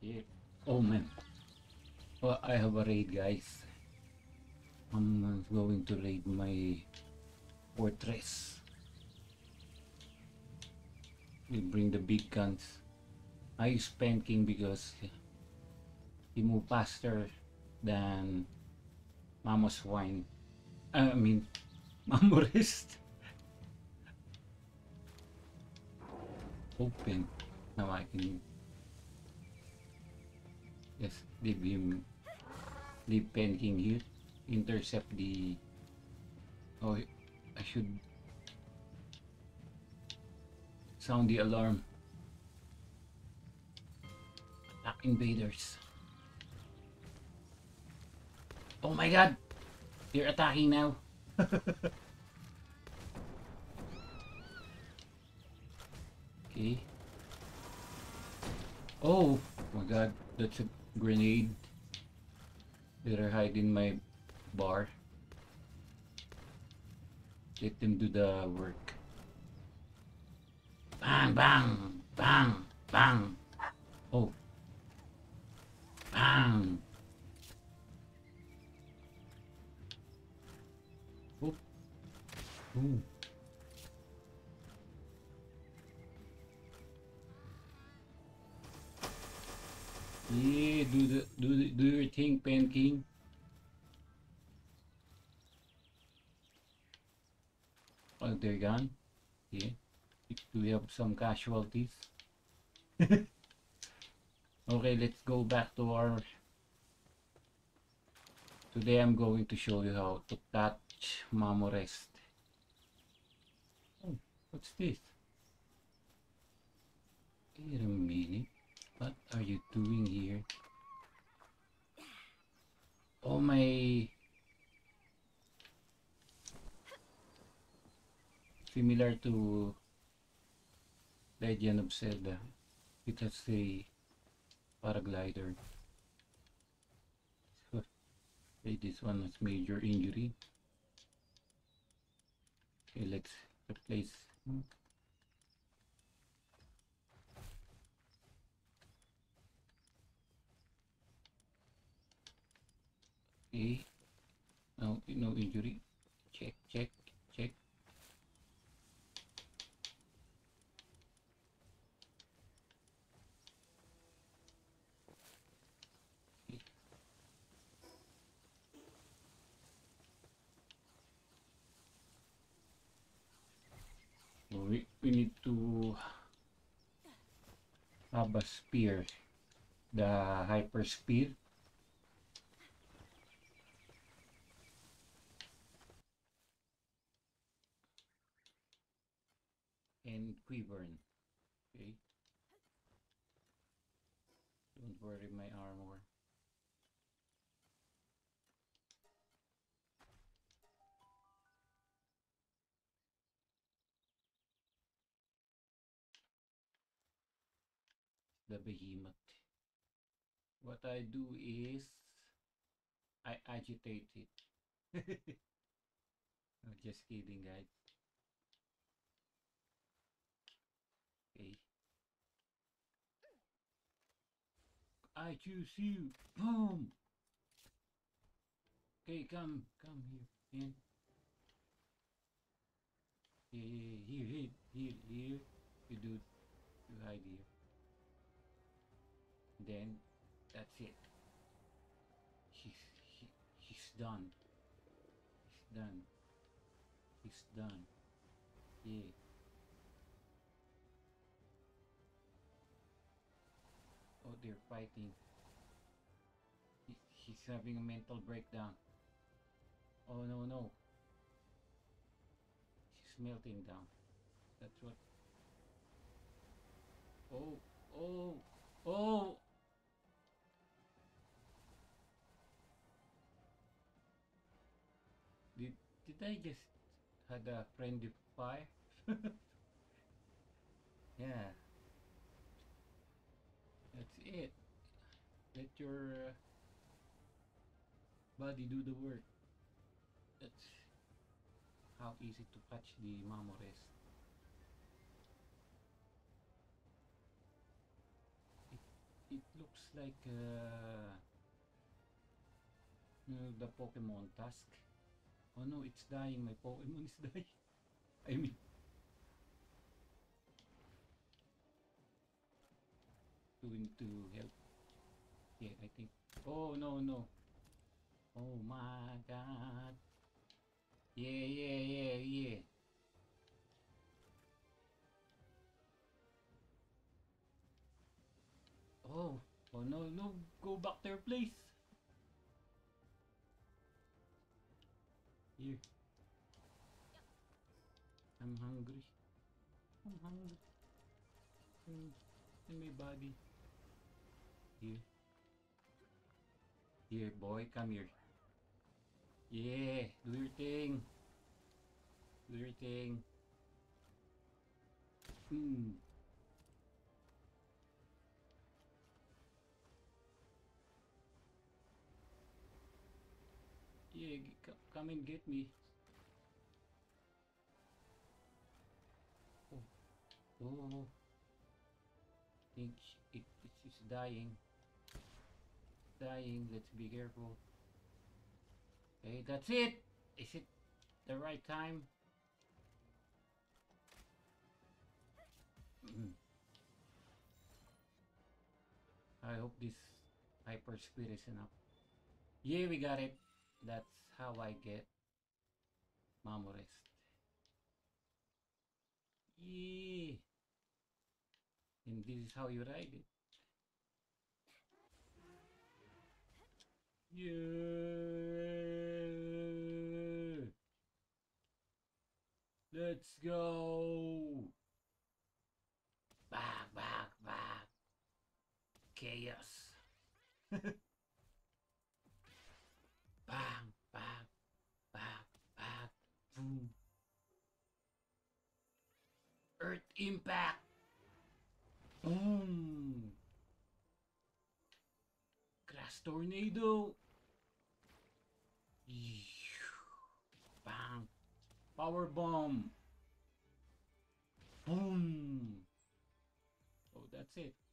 Yeah. Oh man. Well, I have a raid, guys. I'm going to raid my fortress. We bring the big guns. I use Pen King because he moved faster than Mamoswine. I mean, Mamorest. Open. Now I can just leave him, leave Pen King here, intercept the, oh, I should sound the alarm, attack invaders. Oh my god, they're attacking now. Okay. Oh my god, that's a grenade. Better hide in my bar. Let them do the work. Bang, bang, bang, bang. Oh. Bang. Oh. Ooh. Yeah, do your thing, Pen King. Oh, they're gone. Yeah. Do we have some casualties? Okay, let's go back to our. Today I'm going to show you how to catch Mamorest. Oh, what's this? Wait a minute. What are you doing here? Oh my... Similar to Legend of Zelda, it has a paraglider. So, hey, this one has major injury. Okay, let's replace. Okay, no injury. Check, check, check. Okay. We need to have a spear, the hyper spear. And Quivern. Okay. Don't worry, my armor. The behemoth. What I do is I agitate it. I'm just kidding, guys. I choose you. Boom. Okay, come here. In. Here. You hide here. Then that's it. He's done. Yeah. Oh, they're fighting. He's having a mental breakdown. Oh no. He's melting down. That's what. Oh. Did I just had a friendly fire? Yeah. That's it. Let your body do the work. That's how easy to catch the Mamorest. it looks like the Pokemon task. Oh no, it's dying. My Pokemon is dying. I mean, doing to help. Yeah, I think. Oh no, no. Oh my God. Yeah. Oh no, go back to your place. Here. I'm hungry. In my body. Here. Here, boy, come here. Yeah, do your thing. Do your thing. Yeah, come and get me. Oh. I think it's dying. Let's be careful. Okay, that's it! Is it the right time? I hope this hyper speed is enough. Yeah, we got it. That's how I get Mamorest. Yeah. And this is how you ride it. Yeah. Let's go. Back. Chaos. Bang. Boom. Earth impact. Boom. Crash tornado. Bang. Power bomb. Boom. Oh, that's it.